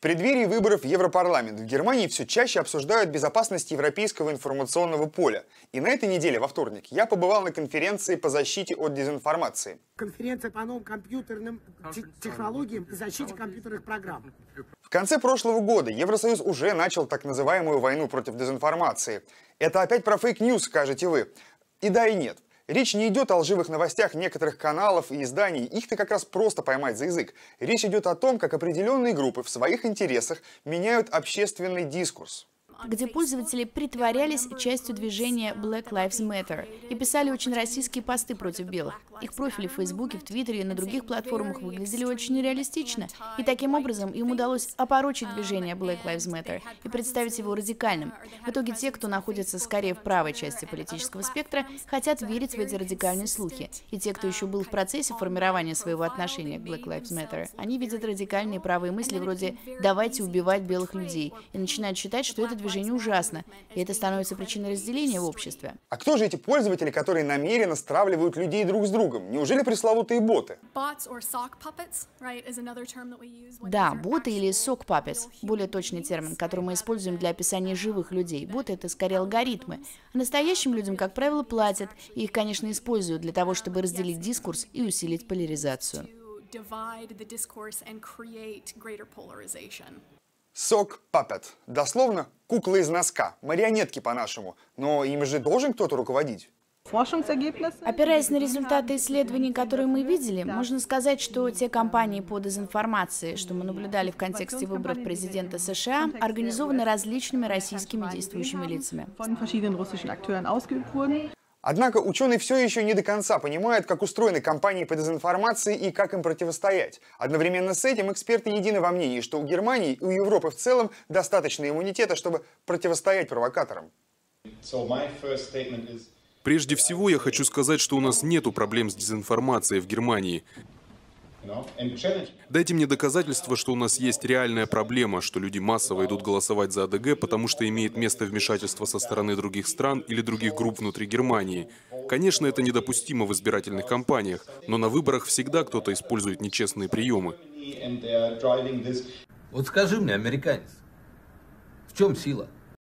В преддверии выборов в Европарламент в Германии все чаще обсуждают безопасность европейского информационного поля. И на этой неделе, во вторник, я побывал на конференции по защите от дезинформации. Конференция по новым компьютерным технологиям и защите компьютерных программ. В конце прошлого года Евросоюз уже начал так называемую войну против дезинформации. Это опять про фейк-ньюс, скажете вы. И да, и нет. Речь не идет о лживых новостях некоторых каналов и изданий, их-то как раз просто поймать за язык. Речь идет о том, как определенные группы в своих интересах меняют общественный дискурс. Где пользователи притворялись частью движения Black Lives Matter и писали очень российские посты против белых. Их профили в Фейсбуке, в Твиттере и на других платформах выглядели очень реалистично, и таким образом им удалось опорочить движение Black Lives Matter и представить его радикальным. В итоге те, кто находится скорее в правой части политического спектра, хотят верить в эти радикальные слухи, и те, кто еще был в процессе формирования своего отношения к Black Lives Matter, они видят радикальные правые мысли вроде «давайте убивать белых людей» и начинают считать, что это движение ужасно, и это становится причиной разделения в обществе. А кто же эти пользователи, которые намеренно стравливают людей друг с другом? Неужели пресловутые боты? Да, боты или sock puppets, более точный термин, который мы используем для описания живых людей. Боты — это скорее алгоритмы. А настоящим людям, как правило, платят, и их, конечно, используют для того, чтобы разделить дискурс и усилить поляризацию. Sock puppet. Дословно «куклы из носка», марионетки по-нашему. Но им же должен кто-то руководить. Опираясь на результаты исследований, которые мы видели, можно сказать, что те кампании по дезинформации, что мы наблюдали в контексте выборов президента США, организованы различными российскими действующими лицами. Однако ученые все еще не до конца понимают, как устроены кампании по дезинформации и как им противостоять. Одновременно с этим эксперты едины во мнении, что у Германии и у Европы в целом достаточно иммунитета, чтобы противостоять провокаторам. Прежде всего, я хочу сказать, что у нас нету проблем с дезинформацией в Германии. Дайте мне доказательства, что у нас есть реальная проблема, что люди массово идут голосовать за АДГ, потому что имеет место вмешательство со стороны других стран или других групп внутри Германии. Конечно, это недопустимо в избирательных кампаниях, но на выборах всегда кто-то использует нечестные приемы. Вот скажи мне, американец, в чем сила?